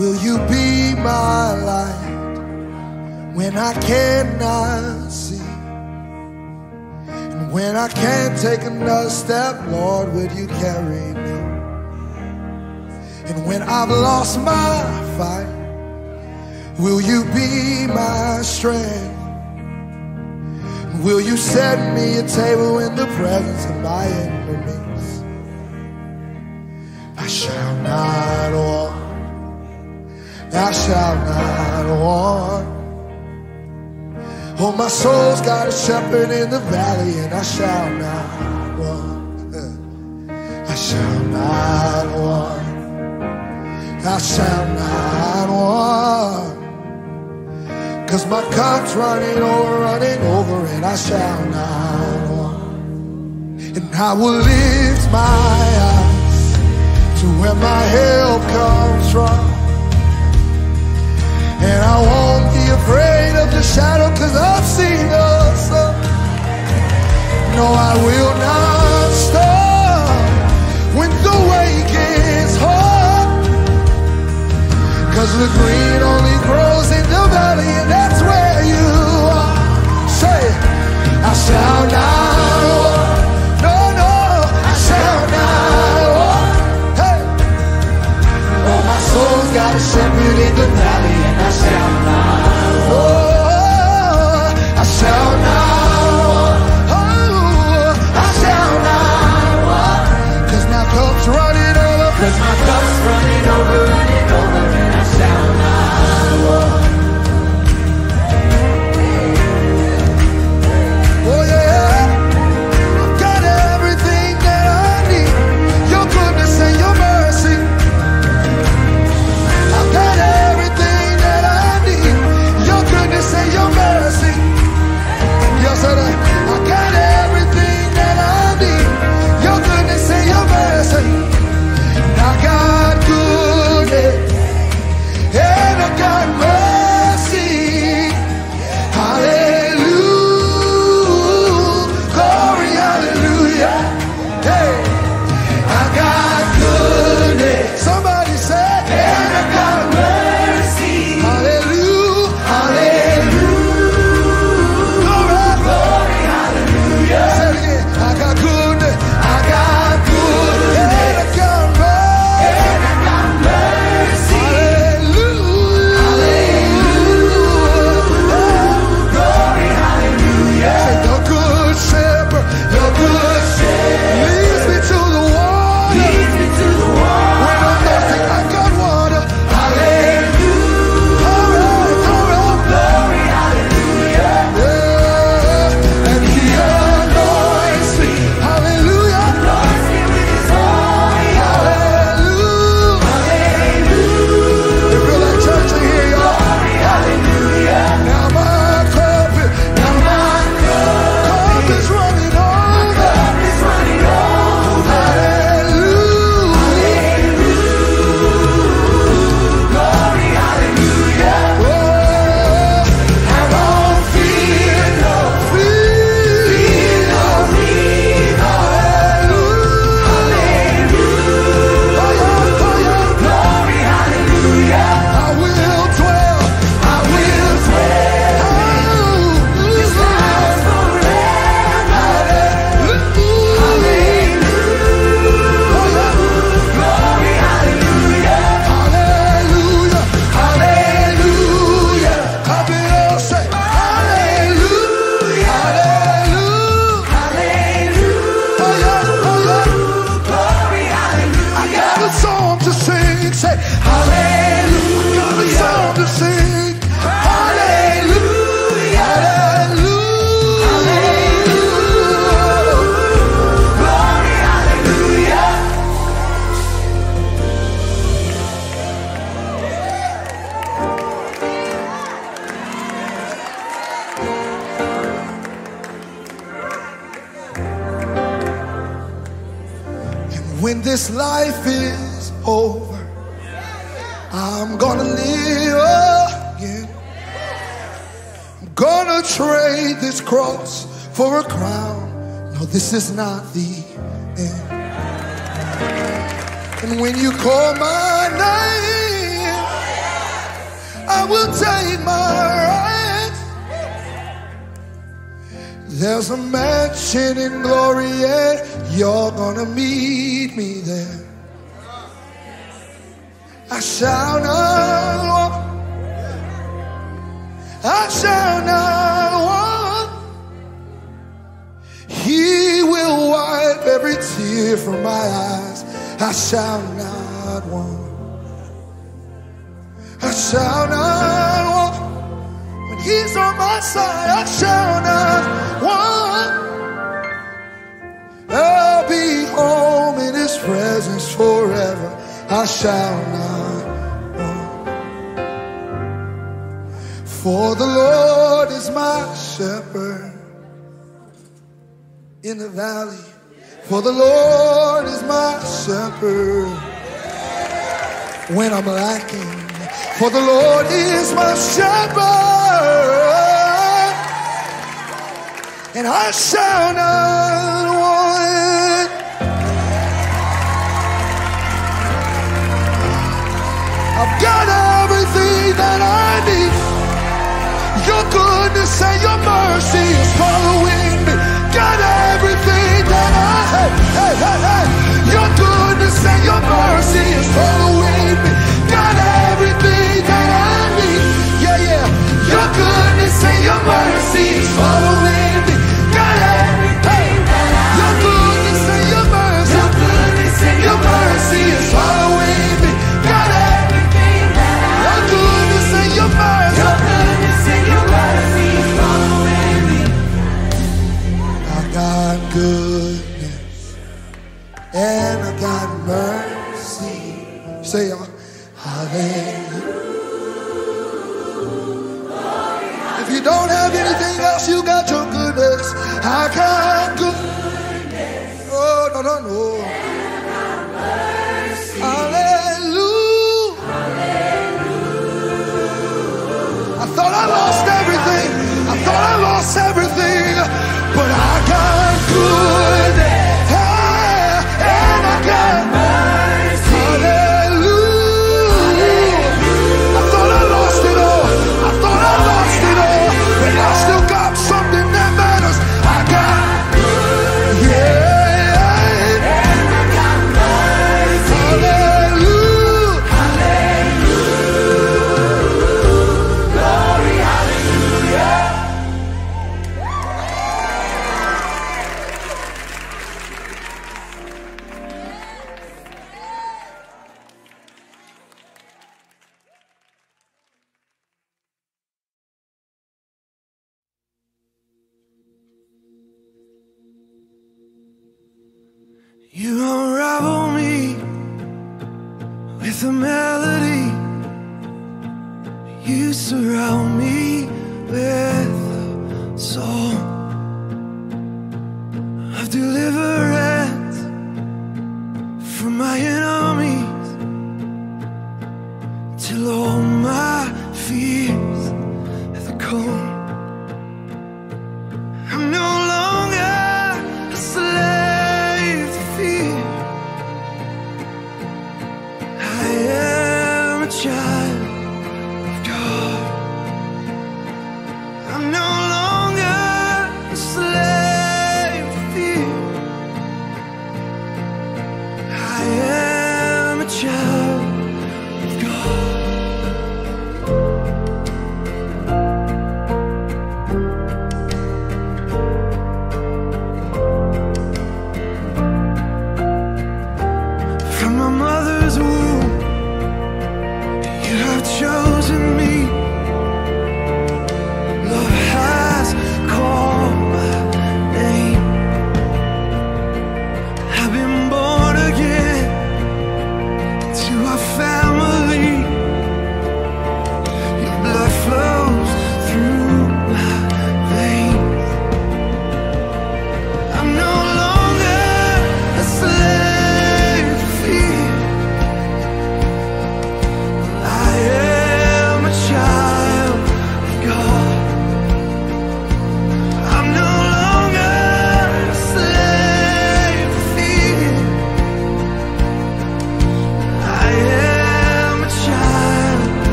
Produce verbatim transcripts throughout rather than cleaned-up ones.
Will you be my light when I cannot see? And when I can't take another step, Lord, would you carry me? And when I've lost my fight, will you be my strength? Will you set me a table in the presence of my enemies? I shall not want, I shall not want. Oh, my soul's got a shepherd in the valley, and I shall not want. I shall not want, I shall not want. 'Cause my cup's running over, running over, and I shall not want. And I will lift my eyes to where my help comes from. And I won't be afraid of the shadow, 'cause I've seen the sun. No, I will not stop when the way gets hard, 'cause the green only grows in the valley, and that's where you are. Say, I shall not want, no, no, I shall not want. Hey, oh, my soul's got a shepherd in the valley, and I shall not want. I shall not want, oh, I shall not want. 'Cause my cup's running over, 'cause my cup's running over, running over, and I shall not want. When this life is over, I'm gonna live again. I'm gonna trade this cross for a crown. No, this is not the end. And when you call my name, I will take my right. There's a mansion in glory, and you're gonna meet me there. I shall not want. I shall not want. He will wipe every tear from my eyes. I shall not want. I shall not want. When he's on my side, I shall not want. I'll be home in his presence forever. I shall not want. For the Lord is my shepherd in the valley. For the Lord is my shepherd when I'm lacking. For the Lord is my shepherd, and I shall not want. I've got everything that I need. Your goodness and your mercy is following me. Got everything that I have. Hey, hey, hey. Your goodness and your mercy is following me. Got everything that I need. Yeah, yeah. Your goodness and your mercy is following me. Got everything that I need. Your goodness and your mercy. Your goodness and your mercy is following me. Got everything that I need. Your goodness and your mercy. Your goodness and your mercy is following me. I got goodness and I got mercy. Say, y'all. Hallelujah. If you don't have anything else, you got your goodness. I got goodness. Oh, no, no, no. Hallelujah. Hallelujah. I thought I lost everything. I thought I lost everything. But I got goodness. Hey, and I got mercy. I'm no longer a slave to fear.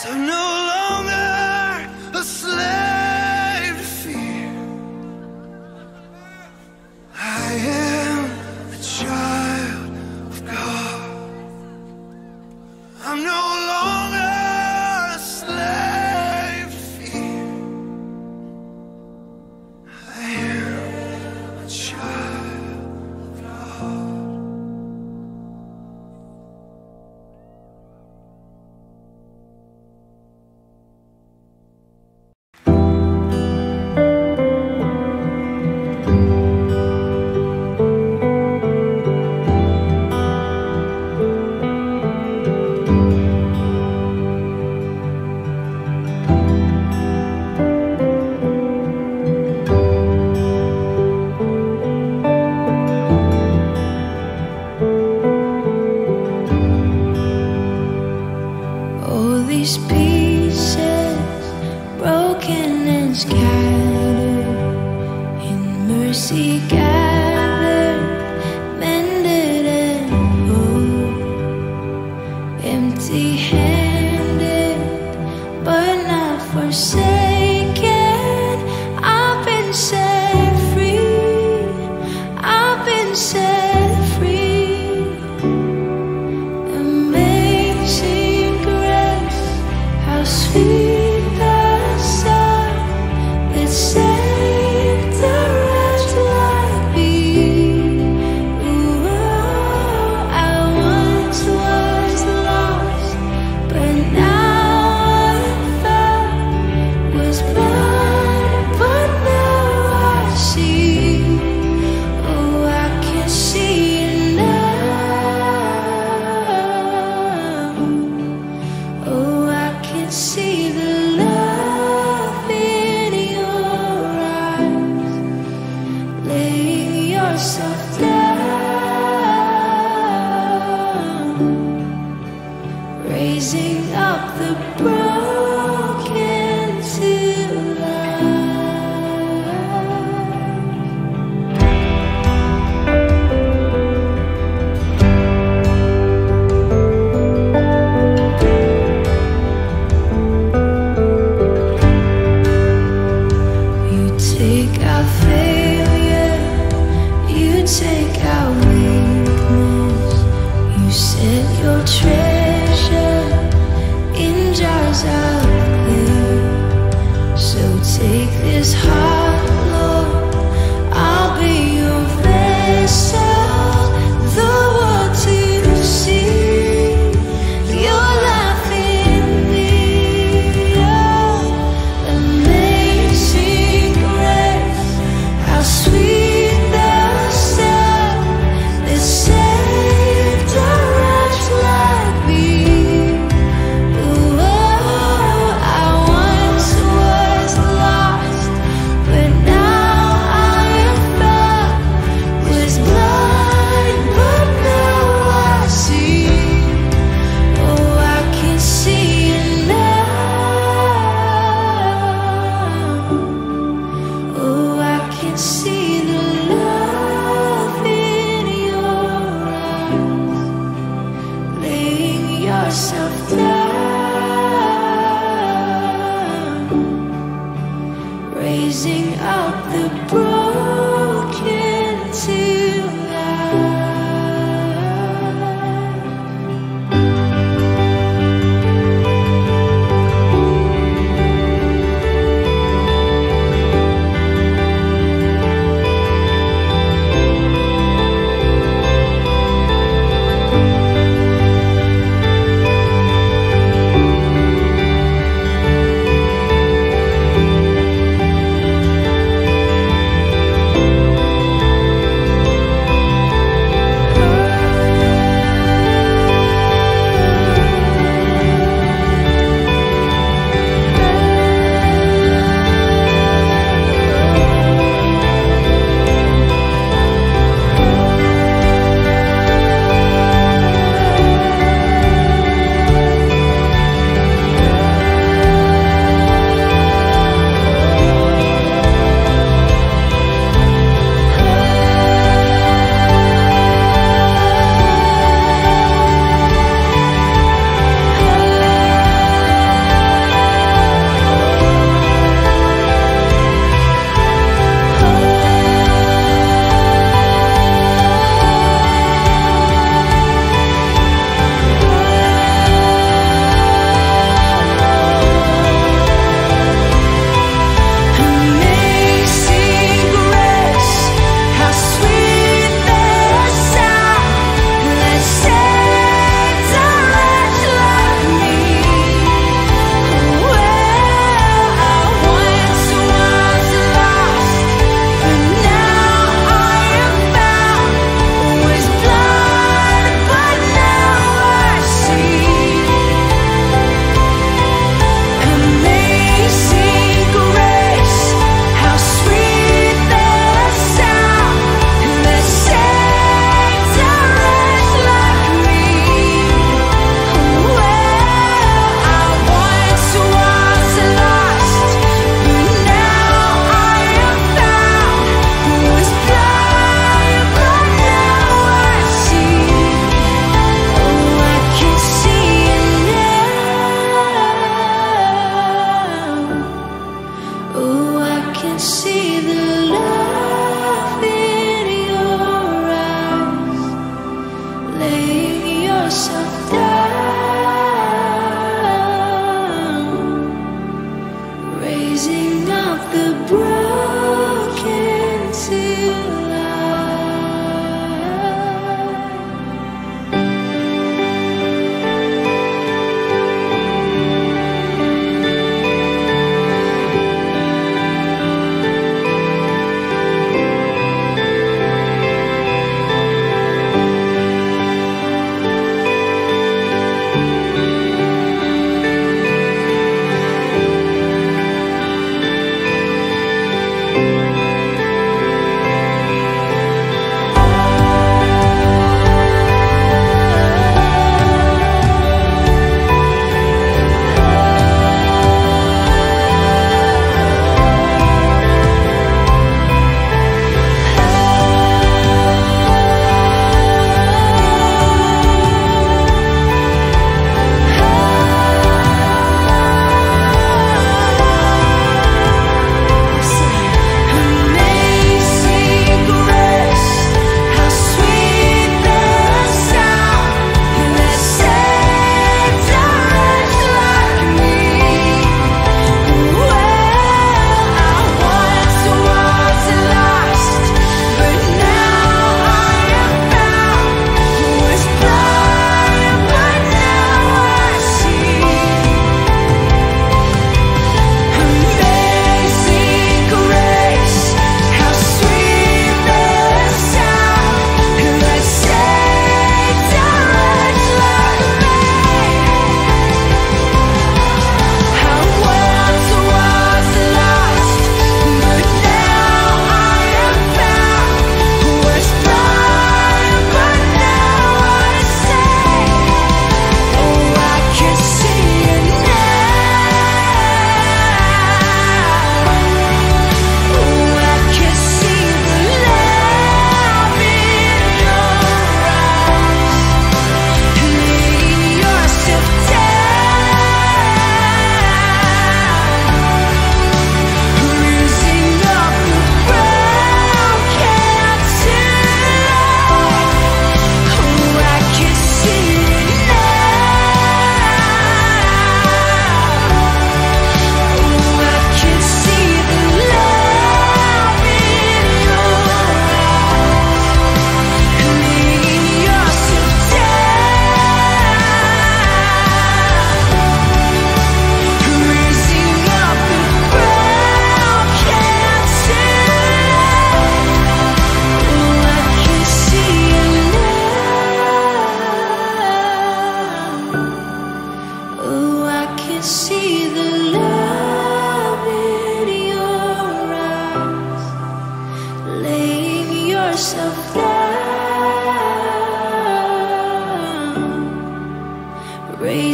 'Cause I'm no longer a slave to fear. I am a child of God. I'm no longer a slave to fear. I am a child of God.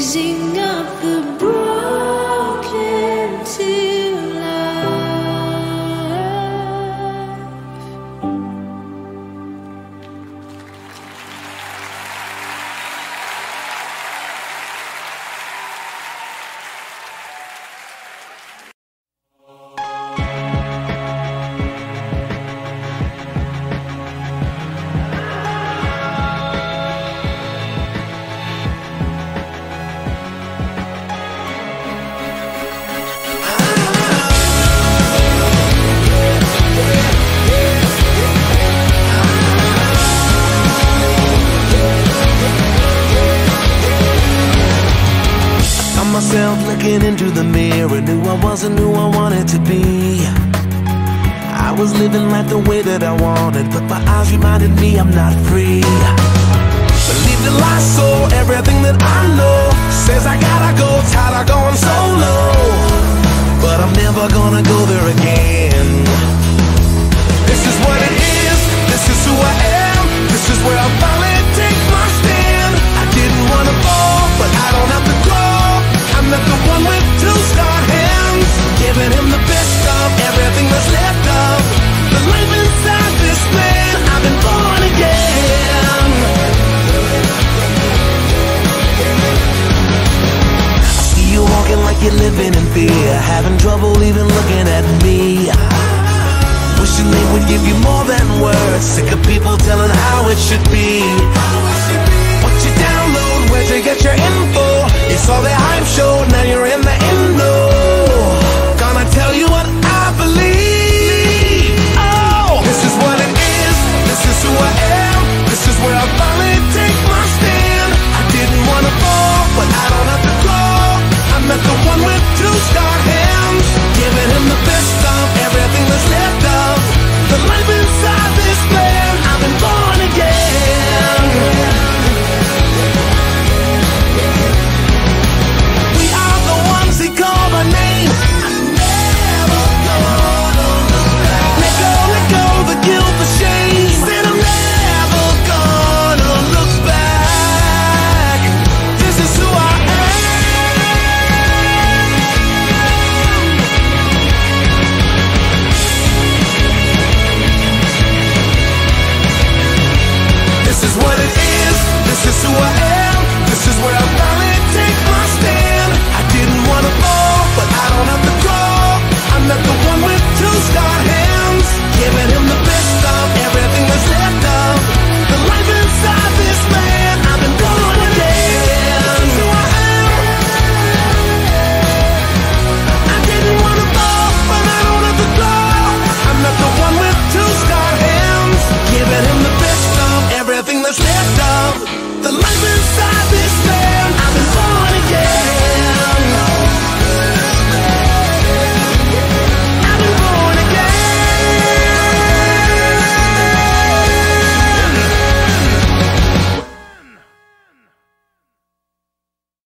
raising up the broken to into the mirror, knew I wasn't who I wanted to be. I was living life the way that I wanted, but my eyes reminded me I'm not free. Believe the lie, so everything that I know says I gotta go, tired of going solo. But I'm never gonna go there again. This is what it is, this is who I am, this is where I finally take my stand. I didn't wanna fall, but I don't have to grow. I'm not the one with two-star hands, giving him the best of everything that's left of the life inside this man. I've been born again. I see you walking like you're living in fear, having trouble even looking at me. Wishing they would give you more than words, sick of people telling how it should be. What you download, where'd you get your info?